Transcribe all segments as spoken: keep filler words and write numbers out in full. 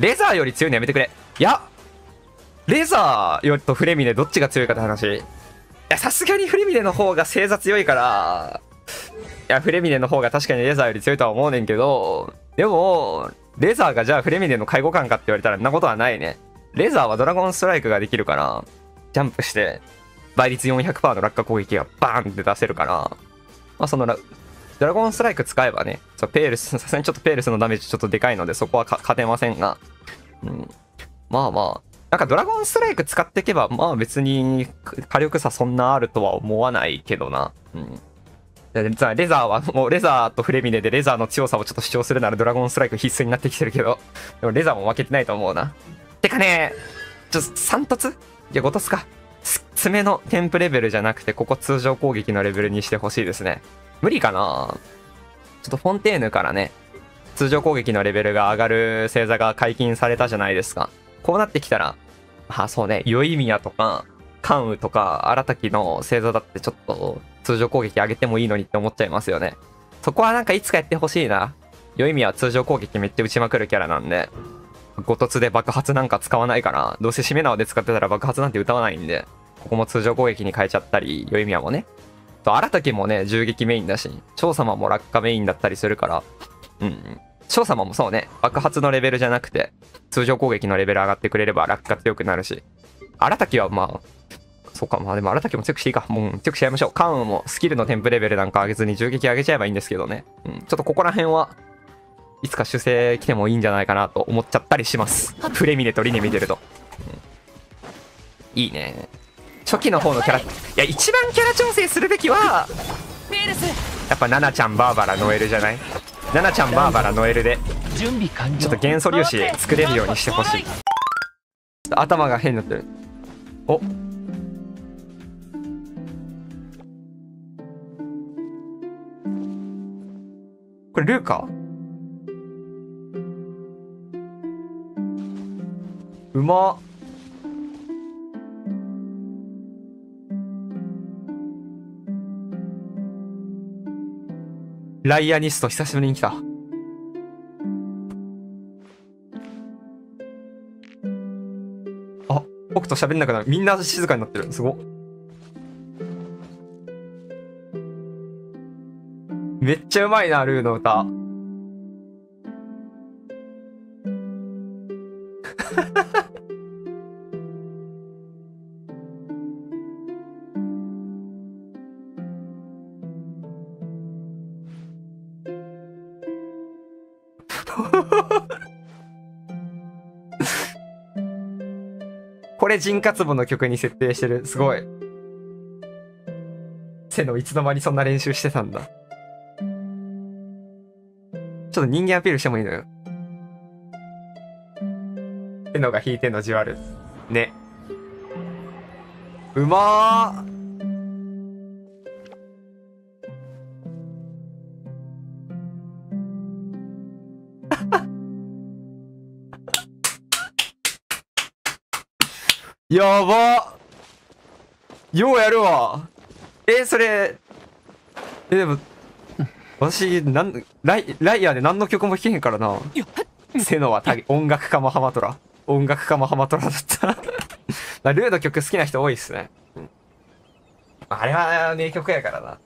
レザーより強いのやめてくれ。いや、レザーよりとフレミネどっちが強いかって話。いや、さすがにフレミネの方が星座強いから、いや、フレミネの方が確かにレザーより強いとは思うねんけど、でも、レザーがじゃあフレミネの介護官かって言われたらんなことはないね。レザーはドラゴンストライクができるから、ジャンプして、倍率 よんひゃくパーセント の落下攻撃がバーンって出せるから、まあそのラ、ドラゴンストライク使えばね、ペールス、さすがにちょっとペールスのダメージちょっとでかいので、そこは勝てませんが、うん、まあまあ、なんかドラゴンストライク使っていけば、まあ別に火力差そんなあるとは思わないけどな。うん。レザーはもうレザーとフレミネでレザーの強さをちょっと主張するならドラゴンストライク必須になってきてるけど、でもレザーも負けてないと思うな。てかね、ちょっとさん突？いやご突か。爪の添付レベルじゃなくて、ここ通常攻撃のレベルにしてほしいですね。無理かな？ちょっとフォンテーヌからね、通常攻撃のレベルが上がる星座が解禁されたじゃないですか。こうなってきたら、ああそうね、ヨイミヤとか、関羽とか、荒滝の星座だってちょっと通常攻撃上げてもいいのにって思っちゃいますよね。そこはなんかいつかやってほしいな。ヨイミヤは通常攻撃めっちゃ打ちまくるキャラなんで、ご突で爆発なんか使わないから、どうせしめ縄で使ってたら爆発なんて歌わないんで、ここも通常攻撃に変えちゃったり、ヨイミヤもね。と、荒滝もね、銃撃メインだし、蝶様も落下メインだったりするから、うん。翔様もそうね、爆発のレベルじゃなくて、通常攻撃のレベル上がってくれれば落下強くなるし、荒滝はまあ、そうか、まあでも荒滝も強くしていいか、もう強くしちゃいましょう。関羽もスキルの添付レベルなんか上げずに銃撃上げちゃえばいいんですけどね、うん、ちょっとここら辺はいつか修正来てもいいんじゃないかなと思っちゃったりします。フレミネとリネ見てると。うん、いいね。初期の方のキャラ、いや、一番キャラ調整するべきは、やっぱナナちゃん、バーバラ、ノエルじゃない？ナナちゃん、バーバラ、ノエルでちょっと元素粒子作れるようにしてほしい。頭が変になってる。お、これルーか？うまっ。ライアニスト久しぶりに来た。あ、僕と喋んなくなる。みんな静かになってる。すごっ。めっちゃうまいな、ルーの歌。これ人活簿の曲に設定してる。すごい。セノいつの間にそんな練習してたんだ。ちょっと人間アピールしてもいいのよ。セノが弾いてんのじわるね。うまー。やばっ、ようやるわ。えー、それ、え、でも、私、なん、ライ、ライアーで何の曲も弾けへんからな。セノは音楽家もハマトラ。音楽家もハマトラだった。ルーの曲好きな人多いっすね。うん、あれは名曲やからな。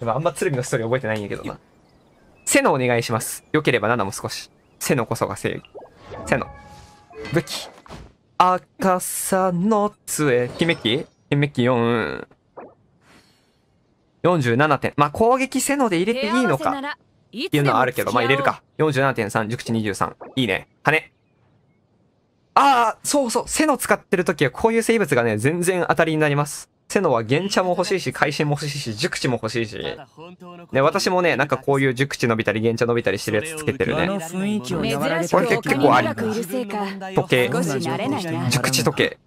でもあんま鶴見のストーリー覚えてないんやけどな。セノお願いします。よければナナも少し。セノこそが正義。セノ。武器。赤さの杖。キメキキメキよん。よんじゅうななてん。まあ、攻撃セノで入れていいのかっていうのはあるけど、まあ、入れるか。よんじゅうななてんさん、熟知にじゅうさん。いいね。羽。ああ、そうそう。セノ使ってるときはこういう生物がね、全然当たりになります。セノは原茶も欲しいし、会心も欲しいし、熟知も欲しいし。ね、私もね、なんかこういう熟知伸びたり、原茶伸びたりしてるやつつけてるね。これ結構あり。時計。熟知時計。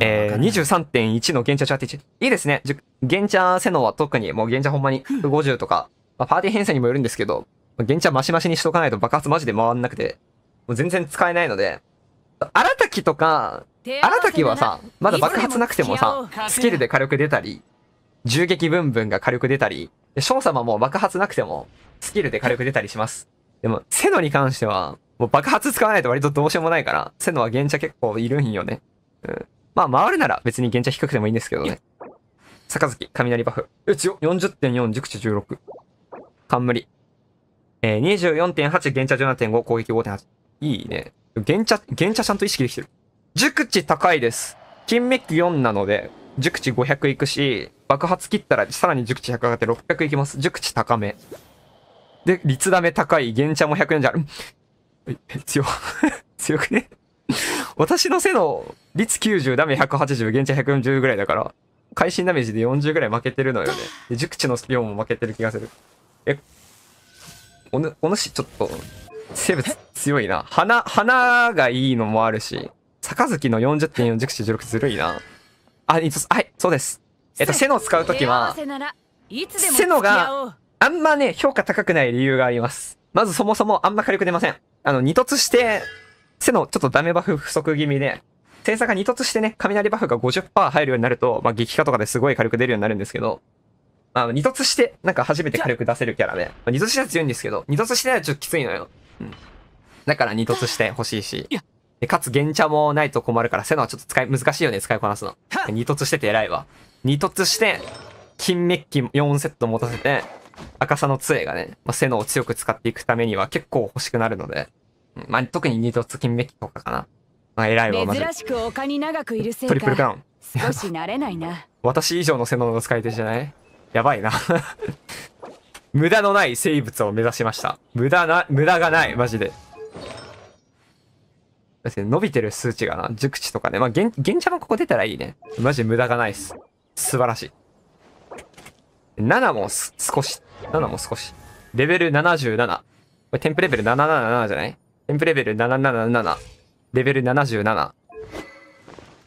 えー、にじゅうさんてんいち の原茶チャーティチ。いいですね。原茶セノは特に、もう原茶ほんまにごじゅうとか、まあ、パーティー編成にもよるんですけど、原茶マシマシにしとかないと爆発マジで回んなくて、もう全然使えないので、荒滝とか、荒滝はさ、まだ爆発なくてもさ、スキルで火力出たり、銃撃ブンブンが火力出たり、翔様も爆発なくても、スキルで火力出たりします。でも、セノに関しては、もう爆発使わないと割とどうしようもないから、セノは原茶結構いるんよね。うん。まあ回るなら別に原茶低くてもいいんですけどね。杯、雷バフ。うちよ よんじゅってんよん、熟知じゅうろく。冠。えー、にじゅうよんてんはち、原茶 じゅうななてんご、攻撃 ごてんはち。いいね。原茶、原茶ちゃんと意識できてる。熟知高いです。金メッキよんなので、熟知ごひゃくいくし、爆発切ったらさらに熟知ひゃく上がってろっぴゃくいきます。熟知高め。で、率ダメ高い、原茶もひゃくよんじゅうある。強。強くね私の背の率きゅうじゅう、ダメひゃくはちじゅう、原茶ひゃくよんじゅうぐらいだから、会心ダメージでよんじゅうぐらい負けてるのよね。で、熟知の量も負けてる気がする。え、おぬ、お主ちょっと、生物強いな。花、花がいいのもあるし、杯の よんじゅってんよん、熟知じゅうろくずるいな。あ、いつ、はい、そうです。えっと、セノを使うときは、セノがあんまね、評価高くない理由があります。まずそもそもあんま火力出ません。あの、二突して、セノちょっとダメバフ不足気味で、生産が二突してね、雷バフが ごじゅっパーセント 入るようになると、まあ、激化とかですごい火力出るようになるんですけど、まあ、二突して、なんか初めて火力出せるキャラで、ね、まあ、二突しては強いんですけど、二突してはちょっときついのよ。うん。だから二突してほしいし。で、かつ、原茶もないと困るから、セノはちょっと使い、難しいよね、使いこなすの。二突してて偉いわ。二突して、金メッキよんセット持たせて、赤さの杖がね、まあ、セノを強く使っていくためには結構欲しくなるので、まあ、特に二突金メッキとかかな。まあ、偉いわ、まず。珍しく丘に長くいるせいか。トリプルクラウン。少し慣れないな。私以上のセノの使い手じゃない?やばいな。無駄のない生物を目指しました。無駄な、無駄がない、マジで。伸びてる数値がな、熟知とかね。まあ、原茶もここ出たらいいね。マジ無駄がないっす。素晴らしい。ななもす少し。ななも少し。レベルななじゅうなな。これテンプレベルななひゃくななじゅうななじゃない？テンプレベルななひゃくななじゅうなな。レベルななじゅうなな。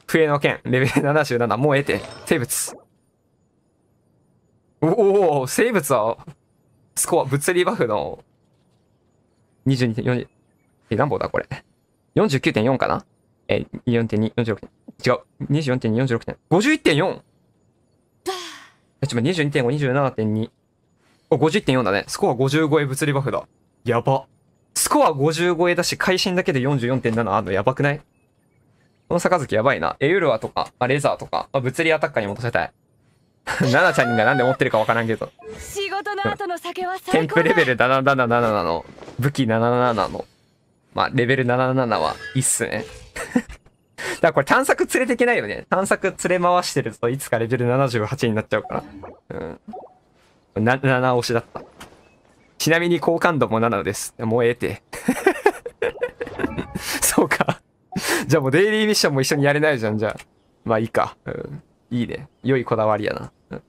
笛の剣。レベルななじゅうなな。もう得て。生物。おお、生物は、スコア、物理バフの、にじゅうにてんよん。え、何本だこれ。よんじゅうきゅうてんよん かなえ、よんてんに、よんじゅうろくてん。違う。にじゅうよんてんに、よんじゅうろくてん。ごじゅういってんよん! え、ちょ、にじゅうにてんご、にじゅうななてんに。お、ごじゅういってんよん だね。スコアごじゅう超え物理バフだ。やば。スコアごじゅう超えだし、会心だけで よんじゅうよんてんなな あんのやばくない？この杯やばいな。エウルアとか、まあ、レザーとか、まあ、物理アタッカーに戻せたい。ナナちゃんが何で持ってるかわからんけど。仕事の後の酒は最高だ。テンプレベルななひゃくななじゅうななの、武器ななひゃくななじゅうななの。まあ、レベルななひゃくななじゅうななはいいっすね。だからこれ探索連れていけないよね。探索連れ回してるといつかレベルななじゅうはちになっちゃうから。うん。なな押しだった。ちなみに好感度もななです。もうええて。そうか。じゃあもうデイリーミッションも一緒にやれないじゃん、じゃあ。まあいいか。うん。いいね。良いこだわりやな。うん、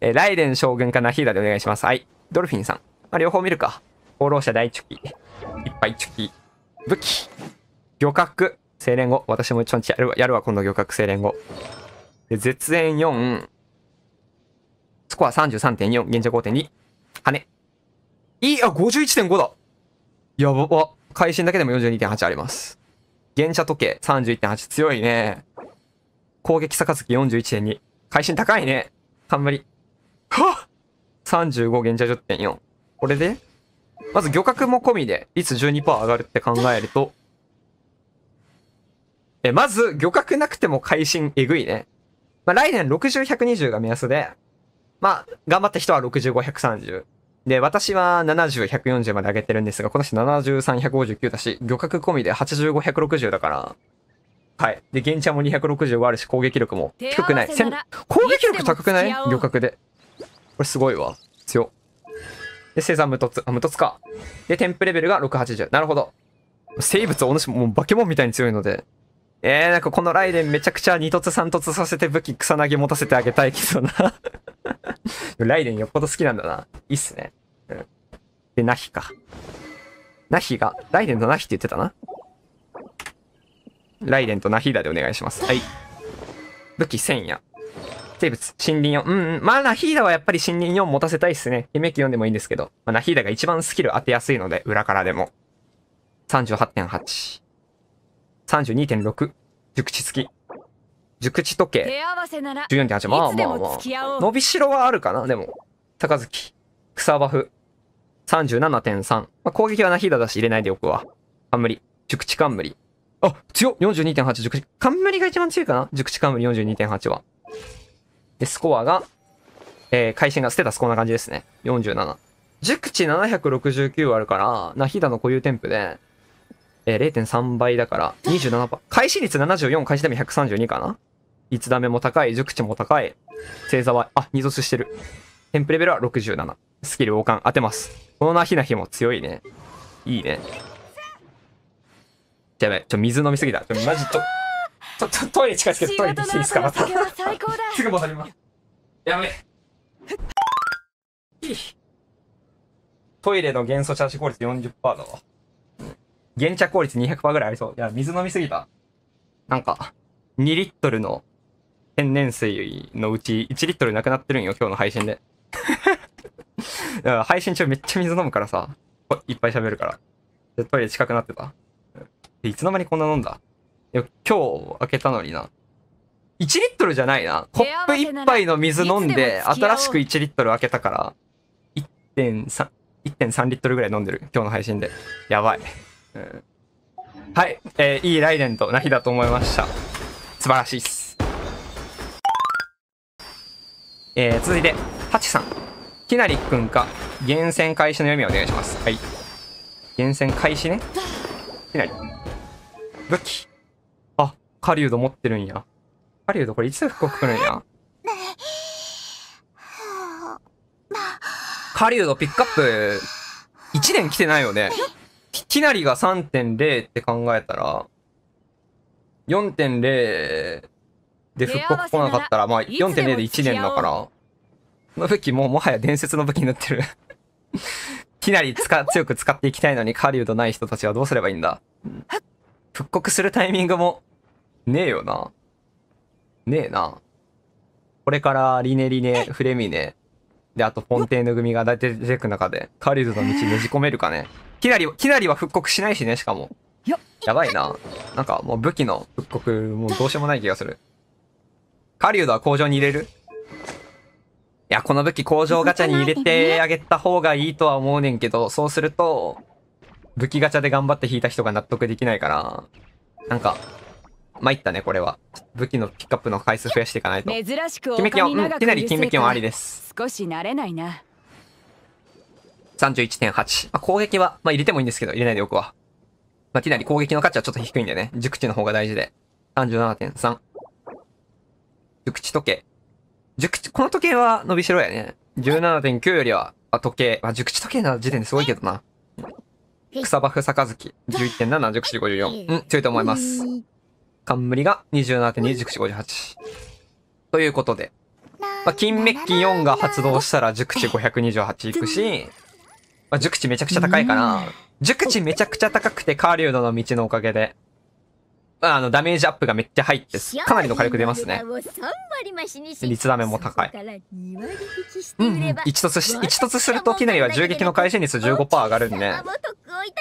えー、ライデン将軍かナヒーダでお願いします。はい。ドルフィンさん。まあ、両方見るか。放浪者大チュキ。いっぱいチュキ。武器。漁獲。精錬後。私もちょんちやるわ、やるわ、今度漁獲精錬後。で、絶縁よん。スコア さんじゅうさんてんよん。現状 ごてんに。羽。いい、あ、ごじゅういってんご だ。やば。会心だけでも よんじゅうにてんはち あります。原茶時計 さんじゅういってんはち。強いね。攻撃杯 よんじゅういってんに。会心高いね。冠。はっ !さんじゅうご 原茶 じゅってんよん。これでまず漁獲も込みで、率 じゅうにパーセント 上がるって考えると。え、まず漁獲なくても会心えぐいね。まあ、来年ろくじゅう、ひゃくにじゅうが目安で、まあ、頑張った人はろくじゅうご、ひゃくさんじゅう。で、私はななじゅう、ひゃくよんじゅうまで上げてるんですが、この人ななじゅうさん、ひゃくごじゅうきゅうだし、漁獲込みではちじゅうご、ひゃくろくじゅうだから、はい。で、原茶もにひゃくろくじゅうあるし、攻撃力も低くない。攻撃力高くない漁獲で。これすごいわ。強。で、生産無凸。あ、無凸か。で、添付レベルがろっぴゃくはちじゅう。なるほど。生物、お主もう化け物みたいに強いので。えー、なんかこのライデンめちゃくちゃに凸さん凸させて武器草薙持たせてあげたいけどな。ライデンよっぽど好きなんだな。いいっすね。うん。で、ナヒか。ナヒが、ライデンのナヒって言ってたな。ライデンとナヒーダでお願いします。はい。武器せんや。生物、森林よん。うん、うん。まあ、ナヒーダはやっぱり森林よん持たせたいっすね。金メッキよんでもいいんですけど。まあ、ナヒーダが一番スキル当てやすいので、裏からでも。さんじゅうはちてんはち。さんじゅうにてんろく。熟知付き。熟知時計。じゅうよんてんはち。まあまあまあ。伸びしろはあるかな、でも。杯。草バフ。さんじゅうななてんさん。まあ、攻撃はナヒーダだし入れないでおくわ。冠。熟知冠。あ、強っ !よんじゅうにてんはち。熟知。冠が一番強いかな熟知冠 よんじゅうにてんはち は。で、スコアが、えー、回線がステータスこんな感じですね。よんじゅうなな。熟知ななひゃくろくじゅうきゅうあるから、ナヒーダの固有添付で、えー、れいてんさんばいだからにじゅうななパーセント。開始率ななじゅうよん、開始ダメひゃくさんじゅうにかな。いつダメも高い、熟知も高い。星座は、あ、にゾスしてる。添付レベルはろくじゅうなな。スキル王冠当てます。このナヒナヒも強いね。いいね。やばい、ちょ、水飲みすぎた。ちょ、マジ、ちょ、ちょ、ちょ、トイレ近づけて、トイレ行っていいですか、また。すぐ戻ります。やべえ。トイレの元素チャージ効率 よんじゅっパーセント だわ。原茶効率 にひゃくパーセント ぐらいありそう。いや、水飲みすぎた。なんか、にリットルの天然水のうちいちリットルなくなってるんよ、今日の配信で。配信中めっちゃ水飲むからさ、いっぱい喋るから。トイレ近くなってた。いつの間にこんな飲んだ？いや、今日開けたのにな。いちリットルじゃないな。コップいっぱいの水飲んで、新しくいちリットル開けたから、いってんさん、いってんさん リットルぐらい飲んでる。今日の配信で。やばい。うん、はい、えー、いいライデンとナヒだと思いました。素晴らしいっす。えー、続いて、ハチさん。きなりくんか、厳選開始の読みをお願いします。はい。厳選開始ね。きなり。武器。あ、狩人持ってるんや。狩人これいつ復刻くるんや。狩人ピックアップ、いちねん来てないよね。きなりが さんてんゼロ って考えたら、よんてんゼロ で復刻来なかったら、まあ よんてんゼロ でいちねんだから、この武器ももはや伝説の武器になってる。きなり使強く使っていきたいのに狩人ない人たちはどうすればいいんだ。復刻するタイミングもねえよな。ねえな。これからリネリネ、フレミネ、であとポンテーヌ組が出てく中で狩人の道ねじ込めるかね。きなり、きなりは復刻しないしね、しかも。やばいな。なんかもう武器の復刻もうどうしようもない気がする。狩人は工場に入れる？いや、この武器工場ガチャに入れてあげた方がいいとは思うねんけど、そうすると、武器ガチャで頑張って引いた人が納得できないから、なんか、参ったね、これは。武器のピックアップの回数増やしていかないと。珍しく、金なり金目金はありです。少し慣れないな。さんじゅういちてんはち。まあ、攻撃は、まあ、入れてもいいんですけど、入れないでおくわ。まあ、金なり攻撃の価値はちょっと低いんでね、熟知の方が大事で。さんじゅうななてんさん。熟知時計。熟知、この時計は伸びしろやね。じゅうななてんきゅう よりは、あ、時計。まあ、熟知時計の時点ですごいけどな。草葉ふさかずき。じゅういってんなな、熟知ごじゅうよん。うん、強いと思います。冠が にじゅうななてんに、熟知ごじゅうはち。ということで。まあ、金メッキよんが発動したら熟知ごひゃくにじゅうはちいくし、まあ、熟知めちゃくちゃ高いから、熟知めちゃくちゃ高くてカーリュードの道のおかげで、まあ、あの、ダメージアップがめっちゃ入って、かなりの火力出ますね。率ダメも高い。うん、うん。一突し、一突すると、きなりは銃撃の回収率 じゅうごパーセント 上がるんで、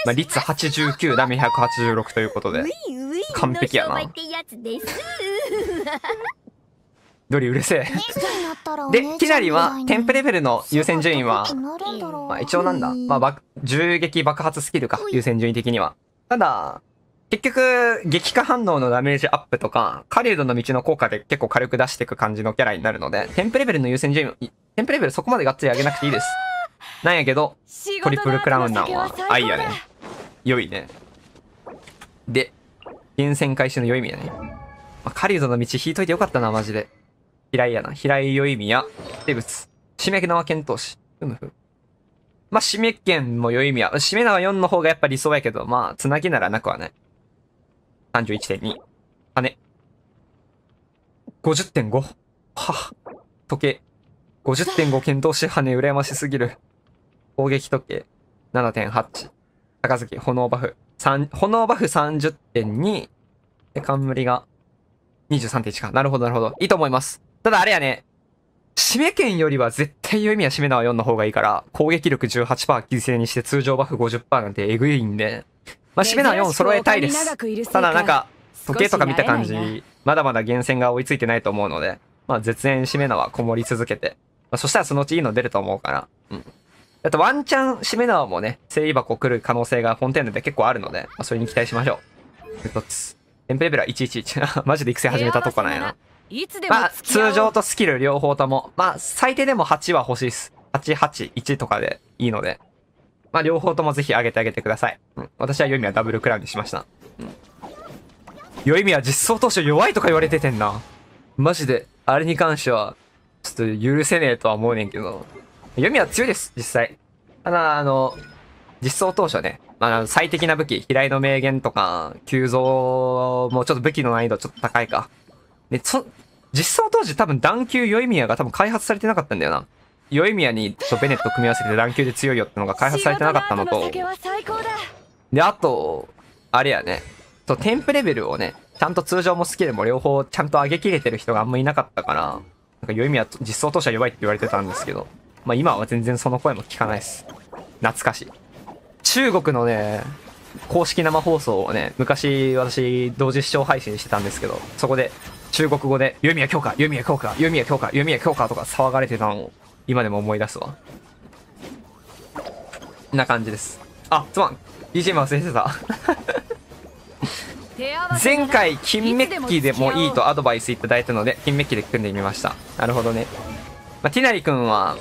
まあ、率はちじゅうきゅう、ダメひゃくはちじゅうろくということで、完璧やな。どりうるせえ。で、きなりは、添付レベルの優先順位は、まあ、一応なんだ。まあ、銃撃爆発スキルか、優先順位的には。ただ、結局、激化反応のダメージアップとか、狩人の道の効果で結構火力出していく感じのキャラになるので、添付レベルの優先順位、添付レベルそこまでガッツリ上げなくていいです。なんやけど、トリプルクラウンナーは、愛やね。良いね。で、厳選開始の良い意味やね。まあ、狩人の道引いといてよかったな、マジで。平井やな。平井良い意味や、生物。締め縄剣闘士。うむふ。まあ、締め剣も良い意味や。締め縄よんの方がやっぱ理想やけど、まあ、つなぎならなくはない。さんじゅういちてんに。羽。ごじゅってんご。はあ、時計。ごじゅってんご 剣闘士羽羨ましすぎる。攻撃時計。ななてんはち。高月、炎バフ。さん、炎バフ さんじゅってんに。で、冠が にじゅうさんてんいち か。なるほど、なるほど。いいと思います。ただあれやね。締め剣よりは絶対読みは締め縄よんの方がいいから、攻撃力 じゅうはちパーセント 犠牲にして通常バフ ごじゅっパーセント なんてえぐいんで。まあ、締め縄よん揃えたいです。ただなんか、時計とか見た感じ、まだまだ厳選が追いついてないと思うので、まあ、絶縁締め縄こもり続けて、まあ、そしたらそのうちいいの出ると思うから、うん。あとワンチャン締め縄もね、精鋭箱来る可能性が本店内で結構あるので、まあ、それに期待しましょう。トッツ。テンプレベルはいちいちいち。マジで育成始めたとこなんやな。まあ、通常とスキル両方とも。まあ、最低でもはちは欲しいっす。はちはちいちとかでいいので。まあ、両方ともぜひ上げてあげてください。うん。私はヨイミはダブルクラウンにしました。うん。ヨイミは実装当初弱いとか言われててんな。マジで、あれに関しては、ちょっと許せねえとは思うねんけど。ヨイミは強いです、実際。ただ、あの、実装当初ね、あの、最適な武器、飛来の名言とか、急増もちょっと武器の難易度ちょっと高いか。で、そ、実装当時多分段級ヨイミヤが多分開発されてなかったんだよな。ヨイミヤにとベネット組み合わせて段級で強いよってのが開発されてなかったのと、で、あと、あれやね、そう、テンプレベルをね、ちゃんと通常もスキルも両方ちゃんと上げきれてる人があんまいなかったから、なんかヨイミヤ実装当初は弱いって言われてたんですけど、まあ今は全然その声も聞かないです。懐かしい。中国のね、公式生放送をね、昔私同時視聴配信してたんですけど、そこで中国語で、ヨイミヤ強化、ヨイミヤ強化、ヨイミヤ強化、ヨイミヤ強化とか騒がれてたのを今でも思い出すわ。な感じです。あ、すまん。ビージーエム 忘れてた。前回、金メッキでもいいとアドバイスいただいたので、金メッキで組んでみました。なるほどね。まあ、ティナリ君は、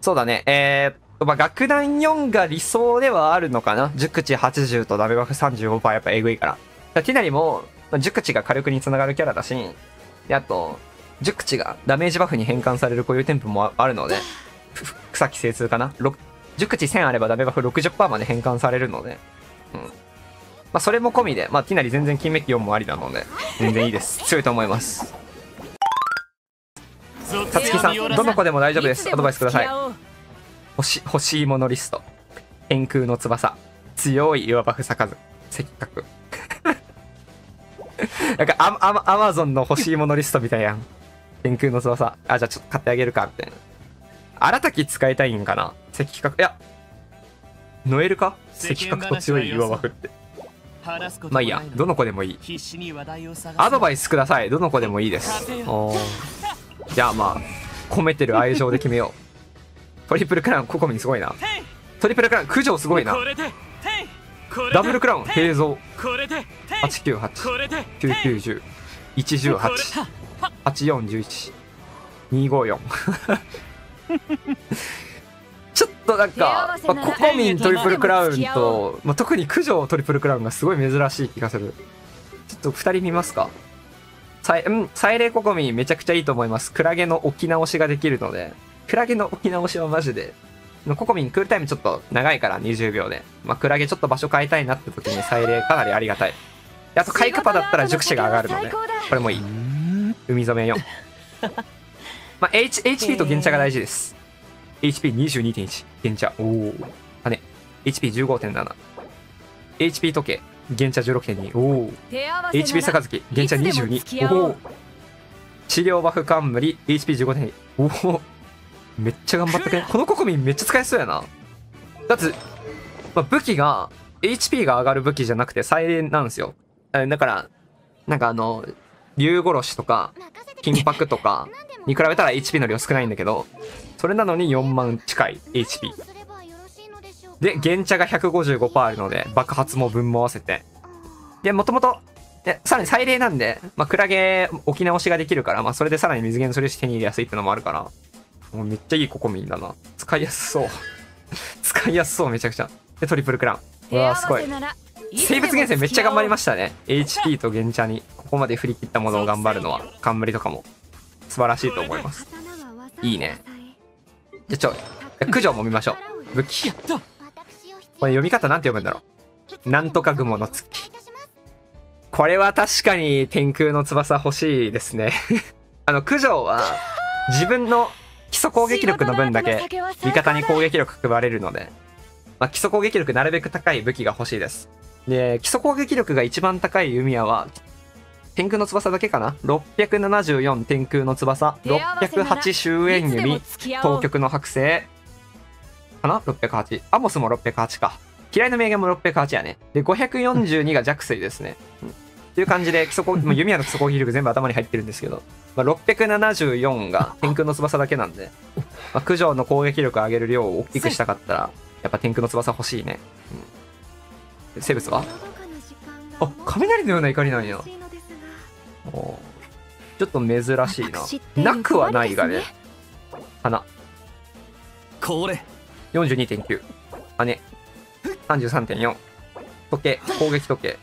そうだね、えー、まあ、楽団よんが理想ではあるのかな。熟知はちじゅうとダメバフ さんじゅうごパーセント やっぱエグいから。だティナリも、まあ、熟知が火力につながるキャラだし、であと、熟知がダメージバフに変換されるこういうテンプもあるので、草木精通かな。熟知せんあればダメバフ ろくじゅっパーセント まで変換されるので、うん。まあ、それも込みで、まあ、ティナリ全然金メッキよんもありなので、全然いいです。強いと思います。さつきさん、どの子でも大丈夫です。アドバイスください。欲し、欲しいものリスト。天空の翼。強い岩バフ咲かず。せっかく。なんかア、ア、アマゾンの欲しいものリストみたいやん。天空の翼。あ、じゃあちょっと買ってあげるか、みたいな。荒滝使いたいんかな。石器角、いや。ノエルか石器角と強い岩バフって。まあいいや。どの子でもいい。アドバイスください。どの子でもいいです。おー。じゃあまあ、込めてる愛情で決めよう。トリプルクラウン、ココミンすごいな。トリプルクラウン、九条すごいな。ダブルクラウン、平蔵。はちきゅうはち、きゅうきゅうまる、いちいちはち、はちよんいち、にごよん。ちょっとなんか、まあ、ココミントリプルクラウンと、まあ、特に九条トリプルクラウンがすごい珍しい気がする。ちょっとふたり見ますか。サイ、うん、サイレイココミンめちゃくちゃいいと思います。クラゲの置き直しができるので。クラゲの置き直しはマジで。ココミンクールタイムちょっと長いからにじゅうびょうで。まあ、クラゲちょっと場所変えたいなって時に祭礼かなりありがたい。あとカイクパだったら熟知が上がるので、これもいい。海染めよん。まあ、H、エイチピー と原茶が大事です。エイチピーにじゅうにてんいち、原茶。おお。あね。エイチピーじゅうごてんなな。エイチピー 時計、原茶 じゅうろくてんに。おお。エイチピー 杯、原茶にじゅうに。おお。治療バフ冠、エイチピーじゅうごてんに。おお。めっちゃ頑張ったけど、このココミンめっちゃ使えそうやな。だって、まあ、武器が、エイチピー が上がる武器じゃなくてサイレンなんですよ。だから、なんかあの、竜殺しとか、金箔とかに比べたら エイチピー の量少ないんだけど、それなのによんまん近い エイチピー。で、原茶が ひゃくごじゅうごパーセント あるので、爆発も分も合わせて。で、もともと、さらに祭礼なんで、まあ、クラゲ置き直しができるから、まあ、それでさらに水源素粒子手に入れやすいってのもあるから、もうめっちゃいいココミンだな。使いやすそう。使いやすそう、めちゃくちゃ。で、トリプルクラウン。うわー、すごい。生物厳選めっちゃ頑張りましたね。エイチピー と原茶に、ここまで振り切ったものを頑張るのは、冠とかも、素晴らしいと思います。いいね。じゃ、ちょ、九条も見ましょう。武器。これ読み方なんて読むんだろう。なんとか雲の月。これは確かに天空の翼欲しいですね。あの、九条は、自分の、基礎攻撃力の分だけ味方に攻撃力配れるので、まあ、基礎攻撃力なるべく高い武器が欲しいです。で、基礎攻撃力が一番高い弓矢は天空の翼だけかな。ろっぴゃくななじゅうよん天空の翼、ろっぴゃくはち終焉弓、東極の剥製かな。ろっぴゃくはち、アモスもろっぴゃくはちか。嫌いの名言もろっぴゃくはちやね。で、ごひゃくよんじゅうにが弱水ですね。という感じで基礎攻撃、弓矢の基礎攻撃力全部頭に入ってるんですけど、まあ、ろっぴゃくななじゅうよんが天空の翼だけなんで、まあ、九条の攻撃力上げる量を大きくしたかったらやっぱ天空の翼欲しいね。うん、生物はあ、雷のような怒りなんや。おちょっと珍しいな。なくはないがね。花これ よんじゅうにてんきゅう 羽 さんじゅうさんてんよん 時計攻撃時計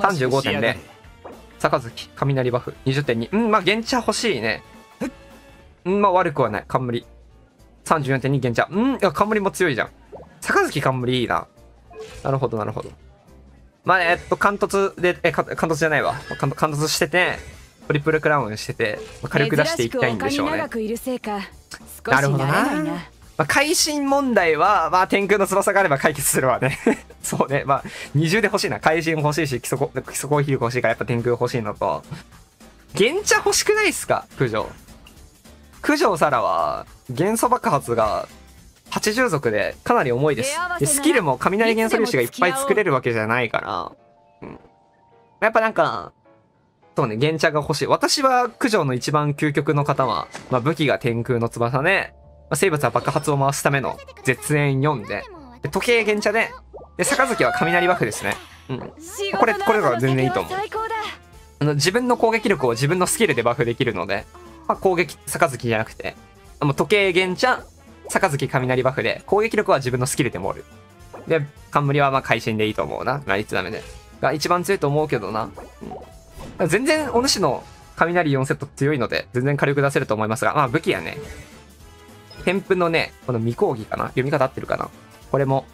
さんじゅうごてんぜろ 杯雷バフ にじゅってんに。 うんまあ原茶欲しいね。うんまあ悪くはない。冠 さんじゅうよんてんに 原茶。うんいや冠も強いじゃん。杯冠いいな。なるほどなるほど。まあえっと貫突でえか貫突じゃないわ貫突しててトリプルクラウンしてて火力出していきたいんでしょうね。なるほどな。まあ、会心問題は、まあ、天空の翼があれば解決するわね。そうね。まあ、二重で欲しいな。会心も欲しいし、基礎攻撃力欲しいから、やっぱ天空欲しいのと。原茶欲しくないっすか九条。九条沙羅は、元素爆発がはちじゅう族でかなり重いです。でスキルも雷元素粒子がいっぱい作れるわけじゃないから。うん、やっぱなんか、そうね、原茶が欲しい。私は九条の一番究極の方は、まあ、武器が天空の翼ね。まあ、生物は爆発を回すための絶縁よん で, で時計原茶でで杯は雷バフですね。うん、これこれが全然いいと思う。あの自分の攻撃力を自分のスキルでバフできるので、まあ、攻撃杯じゃなくてもう時計原茶杯雷バフで攻撃力は自分のスキルで盛る。で冠はまあ会心でいいと思うな。まあいつダメでが一番強いと思うけどな。うん、全然お主の雷よんセット強いので全然火力出せると思いますが、まあ武器やね。天賦のね、この未講義かな読み方合ってるかな。これも、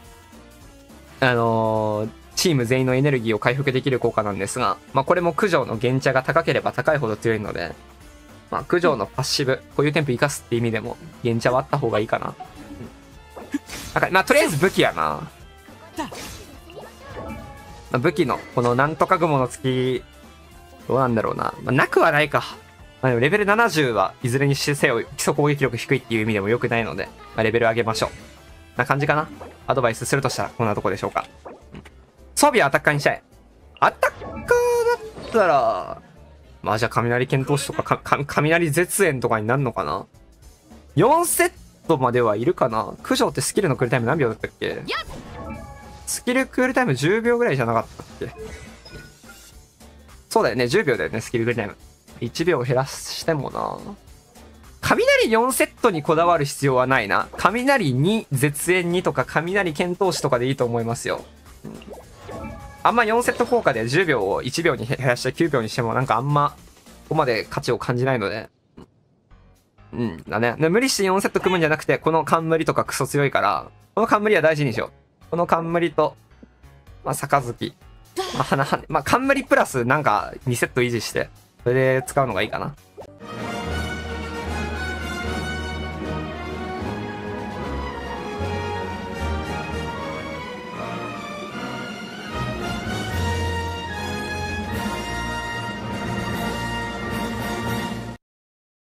あのー、チーム全員のエネルギーを回復できる効果なんですが、まあ、これも九条の原茶が高ければ高いほど強いので、まあ、九条のパッシブ、こういう天賦生かすって意味でも、原茶はあった方がいいかな。だから、まあ、とりあえず武器やな。まあ、武器の、このなんとか雲の月、どうなんだろうな。まあ、なくはないか。まあでもレベルななじゅうはいずれにしてせよ基礎攻撃力低いっていう意味でも良くないので、まあ、レベル上げましょう。な感じかな。アドバイスするとしたらこんなとこでしょうか。装備はアタッカーにしたい。アタッカーだったら、まあじゃあ雷検討士とか、かか雷絶縁とかになるのかな。よんセットまではいるかな。九条ってスキルのクールタイム何秒だったっけ？スキルクールタイムじゅうびょうぐらいじゃなかったっけ？そうだよね、じゅうびょうだよね、スキルクールタイム。いちびょう減らしてもな。雷よんセットにこだわる必要はないな。雷に、絶縁にとか、雷検討士とかでいいと思いますよ。うん、あんまよんセット効果でじゅうびょうをいちびょうに減らしてきゅうびょうにしても、なんかあんま、ここまで価値を感じないので。うん、だね。無理してよんセット組むんじゃなくて、この冠とかクソ強いから、この冠は大事にしよう。この冠と、まあ、杯。まあ、花、まあ、冠プラスなんかにセット維持して、それで使うのがいいかな。